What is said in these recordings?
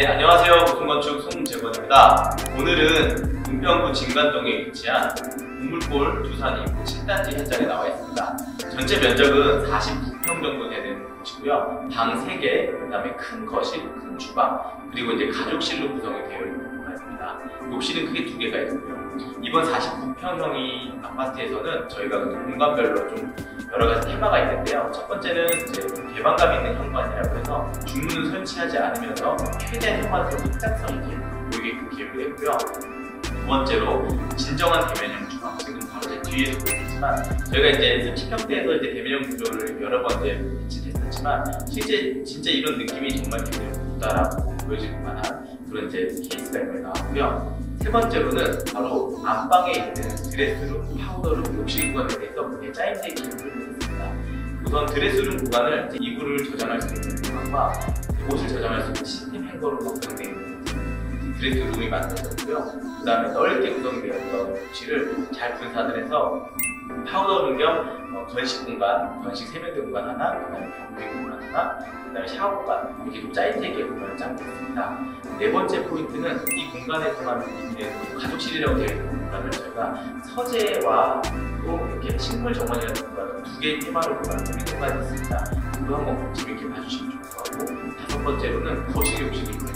네, 안녕하세요. 고성건축 송재권입니다. 오늘은 은평구 진관동에 위치한 우물골 두산위브 7단지 현장에 나와 있습니다. 전체 면적은 49평 정도 되는 곳이고요. 방 3개, 그 다음에 큰 거실, 큰 주방, 그리고 이제 가족실로 구성이 되어 있는 공간이 있습니다. 욕실은 크게 2개가 있고요. 이번 49평형이 아파트에서는 저희가 공간별로 좀 여러가지 테마가 있는데요. 첫 번째는 이제 개방감 있는 현관이라고 해서 중문을 설치하지 않으면서 최대한 현관에서 확장성이 보이게끔 기획을 했고요. 두 번째로 진정한 대면형 주방, 지금 바로 뒤에서 보이지만 저희가 이제 30평대에서 이제 대면형 구조를 여러 번 이제 비치했었지만 실제 진짜 이런 느낌이 정말 대면형 구조라고 보여질 만한 그런 이제 케이스가 나왔고요. 세 번째로는 바로 안방에 있는 드레스룸, 파우더룸, 욕실권에 대해서 되게 짜임새 있게 구조를 했습니다. 우선 드레스룸 구간을 이불을 저장할 수 있는 공간과 옷을 저장할 수 있는 시스템 행거로 구성되어 있는 드레스룸이 만들어졌고요. 그 다음에 넓게 구성되었던 욕실을 잘 분산을 해서 파우더룸 겸 건식 공간, 건식 세면대 공간 하나, 그 다음에 변기 공간 하나, 그 다음에 샤워 공간, 이렇게 좀 짜임새 있게 공간을 짜고 있습니다. 네 번째 포인트는 이 공간에서만 있는 가족실이라고 되어 있는 공간을 저희가 서재와 또 이렇게 식물 정원이라는 공간을 2개의 테마로 구성이 되어 있습니다. 그거 한번 재밌게 봐주시면 좋을 것 같고, 다섯 번째로는 거실 욕실이 있고요.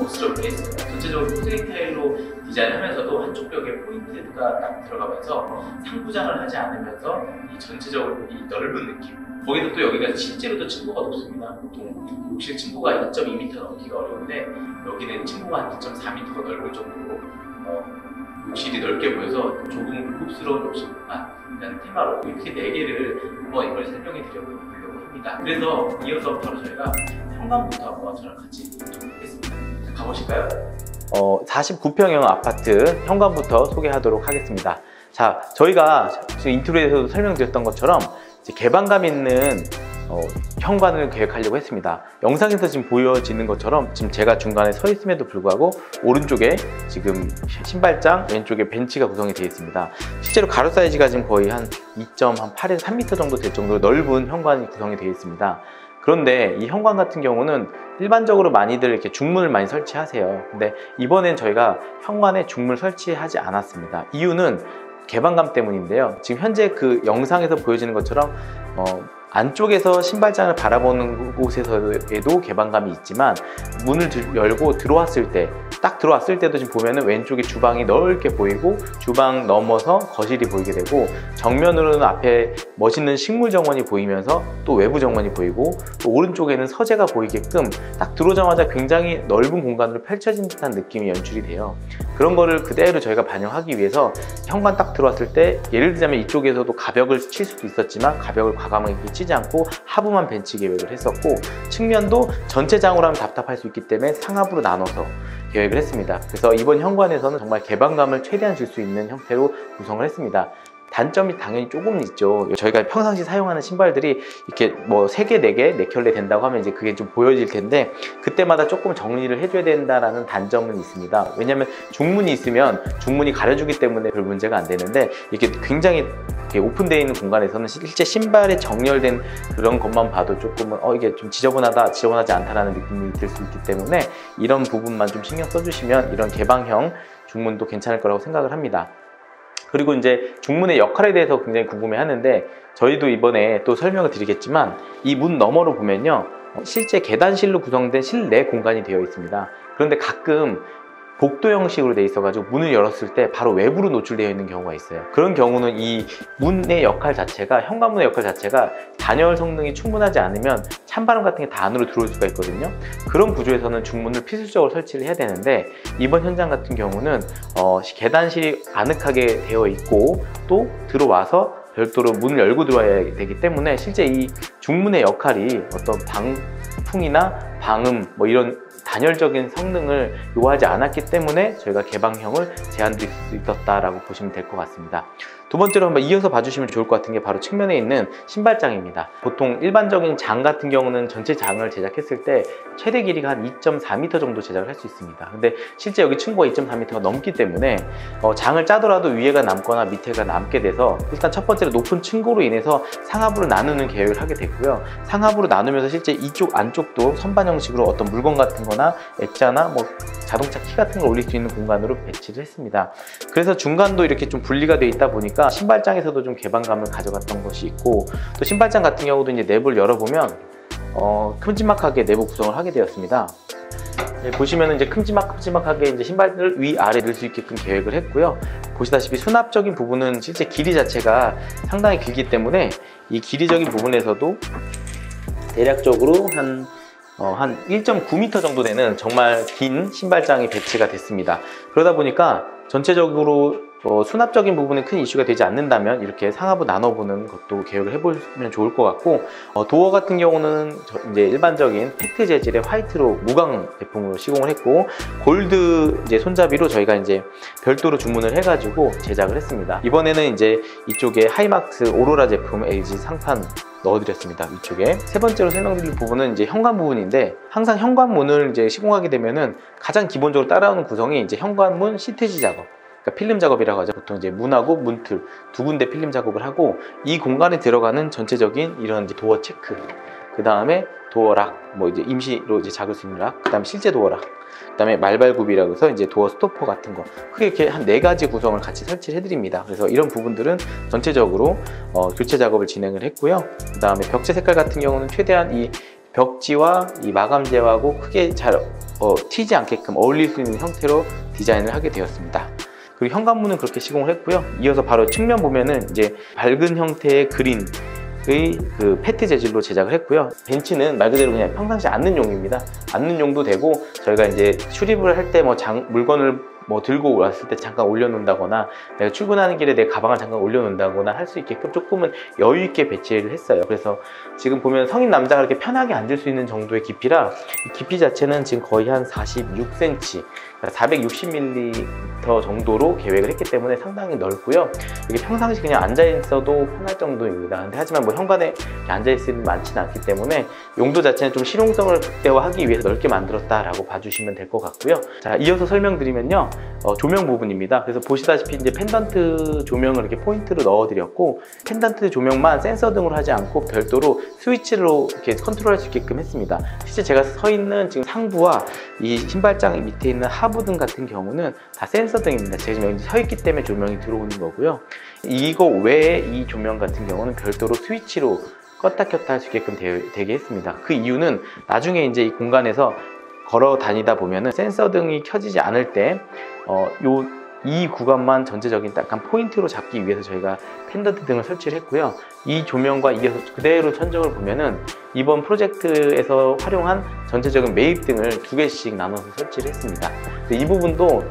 없스럽게 했습니다. 전체적으로 포트레이 타일로 디자인하면서도 한쪽 벽에 포인트가 딱 들어가면서 상부장을 하지 않으면서 이 전체적으로 이 넓은 느낌, 거기서 또 여기가 실제로도 층고가 높습니다. 보통 욕실 층고가 2.2m 넘기가 어려운데 여기는 층고가 한 2.4m가 넓을 정도로 욕실이 넓게 보여서 조금 고급스러운 욕실 공간이라는 테마로 이렇게 4개를 한번 이걸 설명해 드리려고 합니다. 그래서 이어서 바로 저희가 현관부터 한번 저랑 같이 보겠습니다. 가보실까요? 49평형 아파트 현관부터 소개하도록 하겠습니다. 자, 저희가 인트로에서도 설명드렸던 것처럼 이제 개방감 있는 현관을 계획하려고 했습니다. 영상에서 지금 보여지는 것처럼 지금 제가 중간에 서 있음에도 불구하고 오른쪽에 지금 신발장, 왼쪽에 벤치가 구성이 되어 있습니다. 실제로 가로 사이즈가 지금 거의 한 2.8에서 3m 정도 될 정도로 넓은 현관이 구성이 되어 있습니다. 그런데 이 현관 같은 경우는 일반적으로 많이들 이렇게 중문을 많이 설치하세요. 근데 이번엔 저희가 현관에 중문을 설치하지 않았습니다. 이유는 개방감 때문인데요. 지금 현재 그 영상에서 보여지는 것처럼 안쪽에서 신발장을 바라보는 곳에서도 개방감이 있지만 문을 열고 들어왔을 때, 딱 들어왔을 때도 지금 보면은 왼쪽에 주방이 넓게 보이고 주방 넘어서 거실이 보이게 되고, 정면으로는 앞에 멋있는 식물 정원이 보이면서 또 외부 정원이 보이고, 또 오른쪽에는 서재가 보이게끔 딱 들어오자마자 굉장히 넓은 공간으로 펼쳐진 듯한 느낌이 연출이 돼요. 그런 거를 그대로 저희가 반영하기 위해서 현관 딱 들어왔을 때 예를 들자면 이쪽에서도 가벽을 칠 수도 있었지만 가벽을 과감하게 치지 않고 하부만 벤치 계획을 했었고, 측면도 전체장으로 하면 답답할 수 있기 때문에 상하부로 나눠서 계획을 했습니다. 그래서 이번 현관에서는 정말 개방감을 최대한 줄 수 있는 형태로 구성을 했습니다. 단점이 당연히 조금 있죠. 저희가 평상시 사용하는 신발들이 이렇게 뭐 3개, 4개, 4켤레 된다고 하면 이제 그게 좀 보여질 텐데 그때마다 조금 정리를 해줘야 된다라는 단점은 있습니다. 왜냐면 중문이 있으면 중문이 가려주기 때문에 별 문제가 안 되는데, 이게 굉장히 오픈되어 있는 공간에서는 실제 신발에 정렬된 그런 것만 봐도 조금은 이게 좀 지저분하다, 지저분하지 않다라는 느낌이 들 수 있기 때문에 이런 부분만 좀 신경 써주시면 이런 개방형 중문도 괜찮을 거라고 생각을 합니다. 그리고 이제 중문의 역할에 대해서 굉장히 궁금해 하는데, 저희도 이번에 또 설명을 드리겠지만 이 문 너머로 보면요, 실제 계단실로 구성된 실내 공간이 되어 있습니다. 그런데 가끔 복도 형식으로 돼 있어가지고 문을 열었을 때 바로 외부로 노출되어 있는 경우가 있어요. 그런 경우는 이 문의 역할 자체가, 현관문의 역할 자체가 단열 성능이 충분하지 않으면 찬바람 같은 게 다 안으로 들어올 수가 있거든요. 그런 구조에서는 중문을 필수적으로 설치를 해야 되는데, 이번 현장 같은 경우는 계단실이 아늑하게 되어 있고 또 들어와서 별도로 문을 열고 들어와야 되기 때문에 실제 이 중문의 역할이 어떤 방풍이나 방음 뭐 이런 단열적인 성능을 요하지 않았기 때문에 저희가 개방형을 제한드릴 수 있었다라고 보시면 될 것 같습니다. 두 번째로 한번 이어서 봐주시면 좋을 것 같은 게 바로 측면에 있는 신발장입니다. 보통 일반적인 장 같은 경우는 전체 장을 제작했을 때 최대 길이가 한 2.4m 정도 제작을 할 수 있습니다. 근데 실제 여기 층고가 2.4m가 넘기 때문에 장을 짜더라도 위에가 남거나 밑에가 남게 돼서 일단 첫 번째로 높은 층고로 인해서 상하부로 나누는 계획을 하게 됐고요. 상하부로 나누면서 실제 이쪽 안쪽도 선반 형식으로 어떤 물건 같은 거나 액자나 뭐 자동차 키 같은 걸 올릴 수 있는 공간으로 배치를 했습니다. 그래서 중간도 이렇게 좀 분리가 되어 있다 보니까 신발장에서도 좀 개방감을 가져갔던 것이 있고, 또 신발장 같은 경우도 이제 내부를 열어보면 큼지막하게 내부 구성을 하게 되었습니다. 보시면 이제 큼지막큼지막하게 이제 신발을 위아래 넣을 수 있게끔 계획을 했고요. 보시다시피 수납적인 부분은 실제 길이 자체가 상당히 길기 때문에 이 길이적인 부분에서도 대략적으로 한 1.9m 정도 되는 정말 긴 신발장이 배치가 됐습니다. 그러다 보니까 전체적으로 수납적인 부분에 큰 이슈가 되지 않는다면 이렇게 상하부 나눠보는 것도 계획을 해보면 좋을 것 같고, 도어 같은 경우는 이제 일반적인 팩트 재질의 화이트로 무광 제품으로 시공을 했고, 골드 이제 손잡이로 저희가 이제 별도로 주문을 해가지고 제작을 했습니다. 이번에는 이제 이쪽에 하이막스 오로라 제품 LG 상판 넣어드렸습니다. 위쪽에. 세 번째로 설명드릴 부분은 이제 현관 부분인데, 항상 현관문을 이제 시공하게 되면은 가장 기본적으로 따라오는 구성이 이제 현관문 시트지 작업, 그러니까 필름 작업이라고 하죠. 보통 이제 문하고 문틀 두 군데 필름 작업을 하고, 이 공간에 들어가는 전체적인 이런 이제 도어 체크, 그 다음에 도어락, 뭐 이제 임시로 이제 작을 수 있는 락, 그 다음에 실제 도어락, 그 다음에 말발굽이라고 해서 이제 도어 스토퍼 같은 거, 크게 이렇게 한 4가지 구성을 같이 설치를 해드립니다. 그래서 이런 부분들은 전체적으로 교체 작업을 진행을 했고요. 그 다음에 벽지 색깔 같은 경우는 최대한 이 벽지와 이 마감재하고 크게 잘 튀지 않게끔 어울릴 수 있는 형태로 디자인을 하게 되었습니다. 그리고 현관문은 그렇게 시공을 했고요. 이어서 바로 측면 보면은 이제 밝은 형태의 그린 의 그 패트 재질로 제작을 했고요. 벤치는 말 그대로 그냥 평상시 앉는 용입니다. 앉는 용도 되고, 저희가 이제 출입을 할 때 뭐 물건을 뭐 들고 왔을 때 잠깐 올려놓는다거나, 내가 출근하는 길에 내 가방을 잠깐 올려놓는다거나 할 수 있게끔 조금은 여유 있게 배치를 했어요. 그래서 지금 보면 성인 남자가 이렇게 편하게 앉을 수 있는 정도의 깊이라, 이 깊이 자체는 지금 거의 한 46cm, 460mm 정도로 계획을 했기 때문에 상당히 넓고요. 이게 평상시 그냥 앉아있어도 편할 정도입니다. 근데 하지만 뭐 현관에 앉아있을 일은 많지는 않기 때문에 용도 자체는 좀 실용성을 극대화하기 위해서 넓게 만들었다라고 봐주시면 될 것 같고요. 자, 이어서 설명드리면요. 조명 부분입니다. 그래서 보시다시피 이제 펜던트 조명을 이렇게 포인트로 넣어드렸고, 펜던트 조명만 센서 등으로 하지 않고 별도로 스위치로 이렇게 컨트롤할 수 있게끔 했습니다. 실제 제가 서 있는 지금 상부와 이 신발장 밑에 있는 하부 등 같은 경우는 다 센서 등입니다. 제가 지금 여기 서 있기 때문에 조명이 들어오는 거고요. 이거 외에 이 조명 같은 경우는 별도로 스위치로 껐다 켰다 할 수 있게끔 되게 했습니다. 그 이유는 나중에 이제 이 공간에서 걸어 다니다 보면은 센서 등이 켜지지 않을 때 이 구간만 전체적인 약간 포인트로 잡기 위해서 저희가 펜던트 등을 설치를 했고요. 이 조명과 이어서 그대로 천정을 보면은 이번 프로젝트에서 활용한 전체적인 매입 등을 2개씩 나눠서 설치를 했습니다. 근데 이 부분도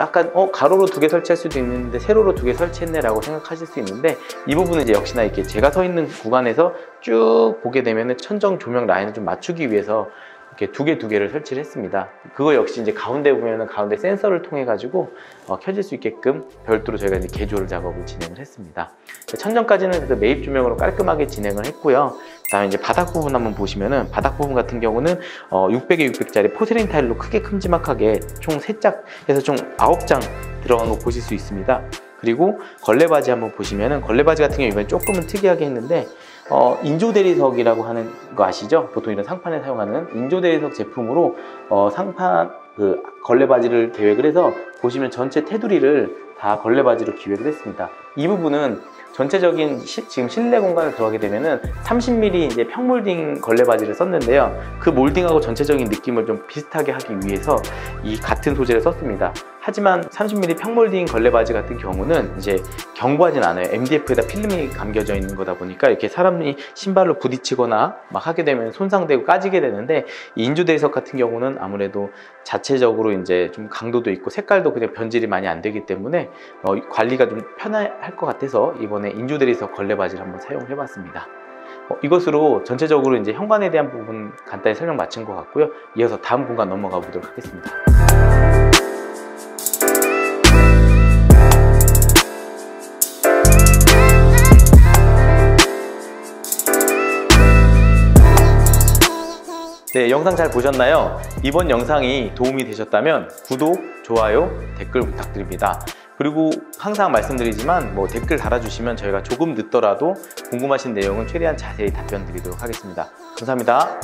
약간 가로로 2개 설치할 수도 있는데 세로로 2개 설치했네 라고 생각하실 수 있는데, 이 부분은 이제 역시나 이렇게 제가 서 있는 구간에서 쭉 보게 되면은 천정 조명 라인을 좀 맞추기 위해서 이렇게 2개를 설치를 했습니다. 그거 역시 이제 가운데 보면은 가운데 센서를 통해 가지고 켜질 수 있게끔 별도로 저희가 이제 개조를 작업을 진행을 했습니다. 천정까지는 그래서 매입 조명으로 깔끔하게 진행을 했고요. 그다음에 이제 바닥 부분 한번 보시면은, 바닥 부분 같은 경우는 600에 600짜리 포세린 타일로 크게 큼지막하게 총 3짝 해서 총 9장 들어간 거 보실 수 있습니다. 그리고 걸레바지 한번 보시면은, 걸레바지 같은 경우 이번에 조금은 특이하게 했는데, 인조대리석이라고 하는 거 아시죠? 보통 이런 상판에 사용하는 인조대리석 제품으로 상판 그 걸레바지를 계획을 해서, 보시면 전체 테두리를 다 걸레바지로 기획을 했습니다. 이 부분은 전체적인 지금 실내 공간을 들어가게 되면은 30mm 이제 평몰딩 걸레바지를 썼는데요. 그 몰딩하고 전체적인 느낌을 좀 비슷하게 하기 위해서 이 같은 소재를 썼습니다. 하지만 30mm 평몰딩 걸레바지 같은 경우는 이제 경부하진 않아요. MDF에다 필름이 감겨져 있는 거다 보니까 이렇게 사람이 신발로 부딪히거나 막 하게 되면 손상되고 까지게 되는데, 이 인조대리석 같은 경우는 아무래도 자체적으로 이제 좀 강도도 있고 색깔도 그냥 변질이 많이 안 되기 때문에 관리가 좀 편할 것 같아서 이번에 인조대리석 걸레바지를 한번 사용해 봤습니다. 이것으로 전체적으로 이제 현관에 대한 부분 간단히 설명 마친 것 같고요. 이어서 다음 공간 넘어가 보도록 하겠습니다. 네, 영상 잘 보셨나요? 이번 영상이 도움이 되셨다면 구독, 좋아요, 댓글 부탁드립니다. 그리고 항상 말씀드리지만 댓글 달아주시면 저희가 조금 늦더라도 궁금하신 내용은 최대한 자세히 답변 드리도록 하겠습니다. 감사합니다.